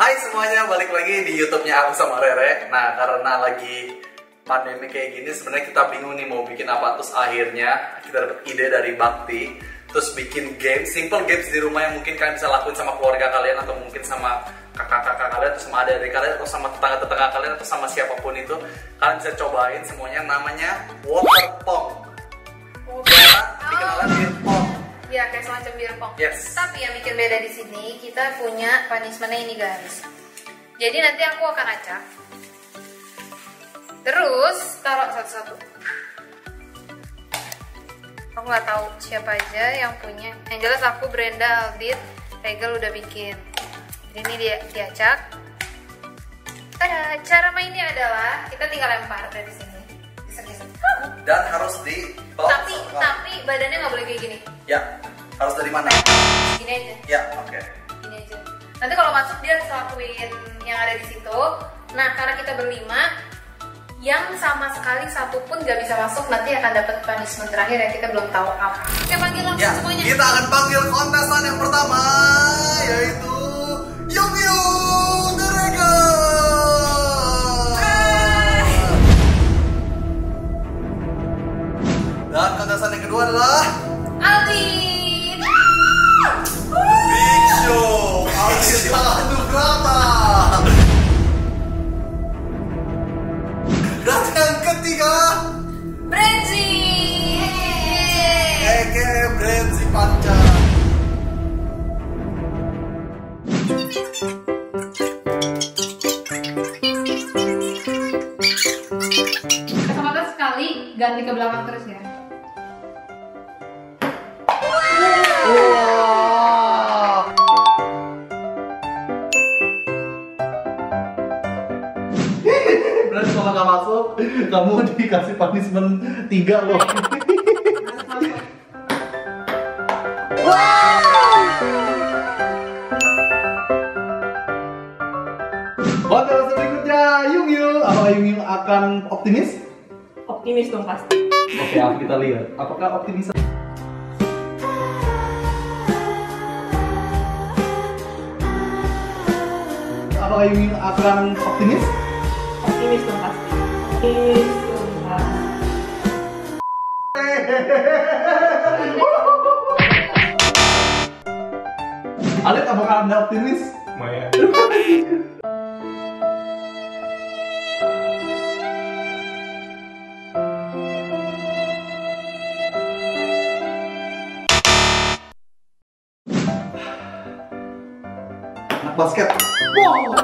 Hai semuanya, balik lagi di YouTube-nya aku sama Rere. Nah, karena lagi pandemi kayak gini, sebenarnya kita bingung nih mau bikin apa. Terus akhirnya kita dapat ide dari Bakti, terus bikin game, simple games di rumah yang mungkin kalian bisa lakuin sama keluarga kalian, atau mungkin sama kakak-kakak kalian, atau sama adik-adik kalian, atau sama tetangga-tetangga kalian, atau sama siapapun itu. Kalian bisa cobain semuanya, namanya Water Pong. Dikenalnya beer pong. Ya, kayak semacam beer pong. Yes. Tapi yang bikin beda di sini, kita punya punishment-nya ini, guys. Jadi nanti aku akan acak. Terus taruh satu-satu. Aku nggak tahu siapa aja yang punya. Yang jelas aku Brenda, Aldy, Rego udah bikin. Jadi ini dia diacak. Tada, cara mainnya adalah kita tinggal lempar dari sini. Dan harus di bawah. Tapi badannya nggak boleh kayak gini. Ya, harus dari mana? Gini aja. Ya, oke. Okay. Gini aja. Nanti kalau masuk dia harus lakuin yang ada di situ. Nah, karena kita berlima, yang sama sekali satu pun nggak bisa masuk, nanti akan dapat punishment terakhir yang kita belum tahu apa. Oke, panggil langsung ya, semuanya. Kita akan panggil kontestan yang pertama, yaitu Yuvio Drego. Dan kontesan yang kedua adalah Aldy Th Tanubrata. Dan yang ketiga Renni Pantja. Kesempatan sekali, ganti ke belakang terus ya. Kalau nggak masuk, kamu dikasih punishment 3 loh. Oke, selanjutnya Yung-Yung. Apakah Yung-Yung akan optimis? Optimis dong pasti. Oke, kita lihat. Apakah optimis? Apakah Yung-Yung akan optimis? Optimis dong pasti. Optimis dong pasti. Aldy, apakah Anda optimis? Maya. Anak basket. Wow.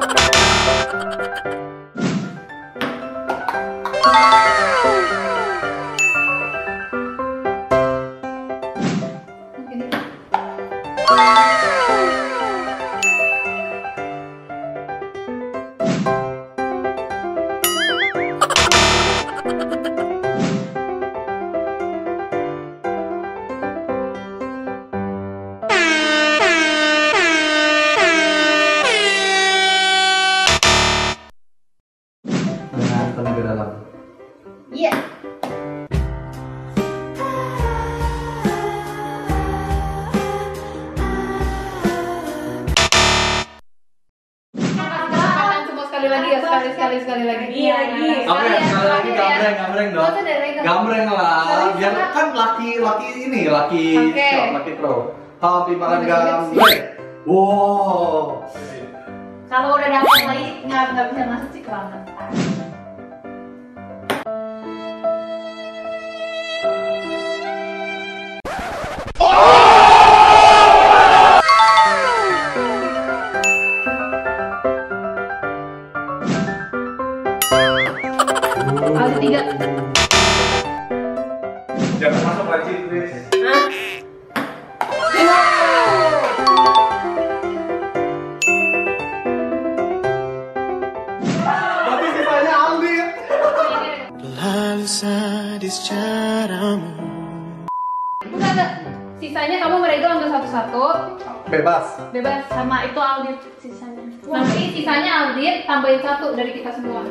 Pimpakan gambreng. Wow. Kalau udah dapat lagi nggak bisa masuk sih kelamaan. Ada 3. Jangan masuk lagi, please. Sisanya kamu mereka ambil satu-satu. Bebas. Sama itu Aldy sisanya. Nanti sisanya Aldy tambahin satu dari kita semua.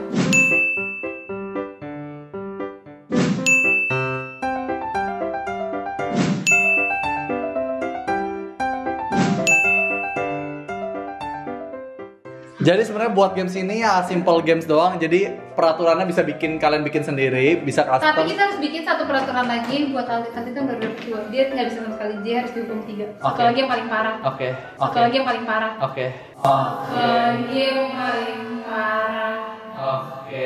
Jadi sebenarnya buat games ini ya simple games doang. Jadi peraturannya bisa bikin kalian bikin sendiri, bisa custom. Tapi kita harus bikin satu peraturan lagi buat Aldy Th itu berdua. Dia nggak bisa sama sekali, dia harus dihukum 3. Satu lagi yang paling parah. Oke. Satu lagi yang paling parah. Oke. Satu lagi yang paling parah. Oke.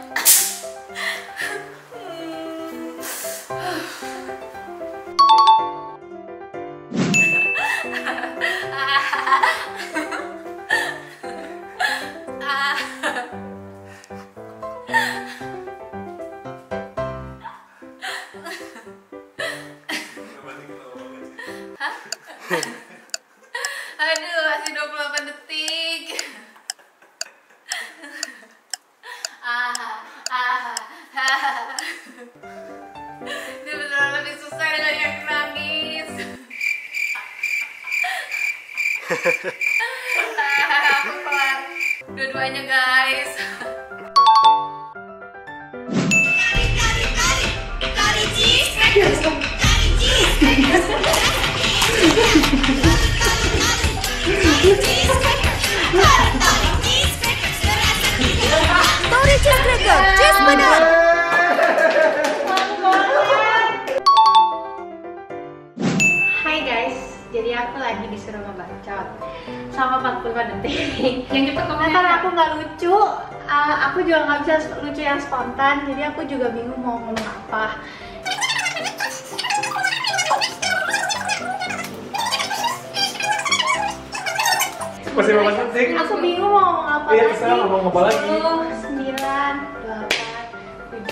Aduh, masih 28 detik. Ini beneran lebih susah dari yang nangis. Aku kelar dua-duanya guys. Hai guys, jadi aku lagi disuruh ngebacot sama 45 detik. Yang cepet komentar karena aku nggak lucu, aku juga nggak bisa lucu yang spontan, jadi aku juga bingung mau ngomong apa. Masih banget detik. Aku bingung mau ngomong apa lagi. Iya, terserah mau ngomong apa lagi. 9, 8,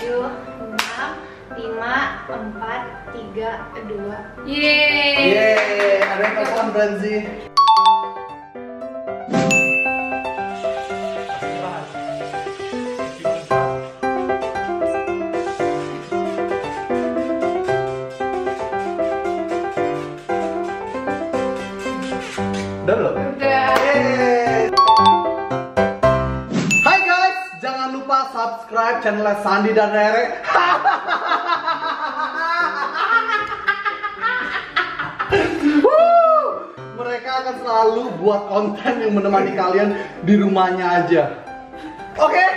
7, 6, 5, 4, 3, 2. Yeay. Yeay, ada yang telepon Brenzi. Udah belum? Udah. Hai guys, jangan lupa subscribe channel Shandy dan Rere. Mereka akan selalu buat konten yang menemani kalian di rumahnya aja. Oke? Okay?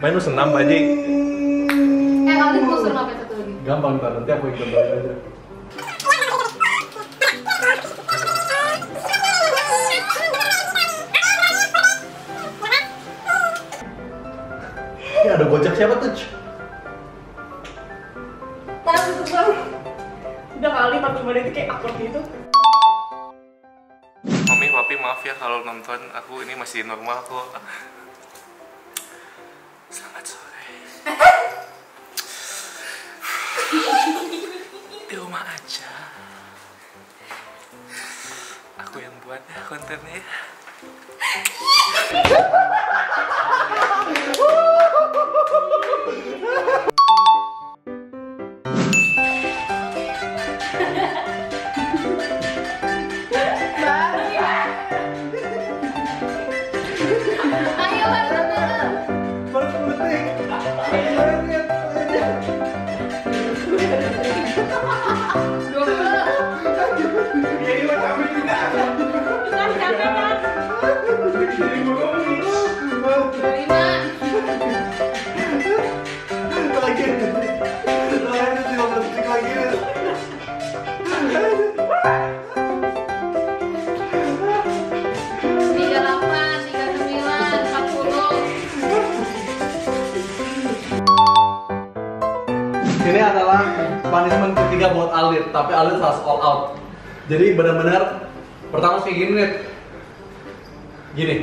Main lu senam aja. Nanti lu suruh ngapain satu lagi. Gampang ntar, nanti aku ikut balik aja. Ini ada bocah siapa tuh? Tahan tutup bang. Udah kali 45 detik kayak akut gitu. Mami, papi maaf ya kalau nonton aku ini masih normal kok. Selamat sore. Di rumah aja. Aku yang buat ya kontennya. Bye. Ini adalah punishment ketiga buat Aldy, tapi Aldy harus all out. Jadi benar-benar pertama kayak gini nih. Gini.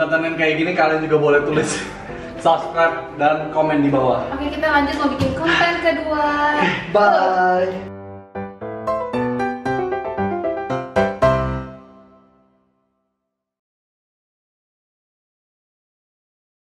Konten kayak gini kalian juga boleh tulis subscribe dan komen di bawah. Oke, kita lanjut mau bikin konten kedua. Bye.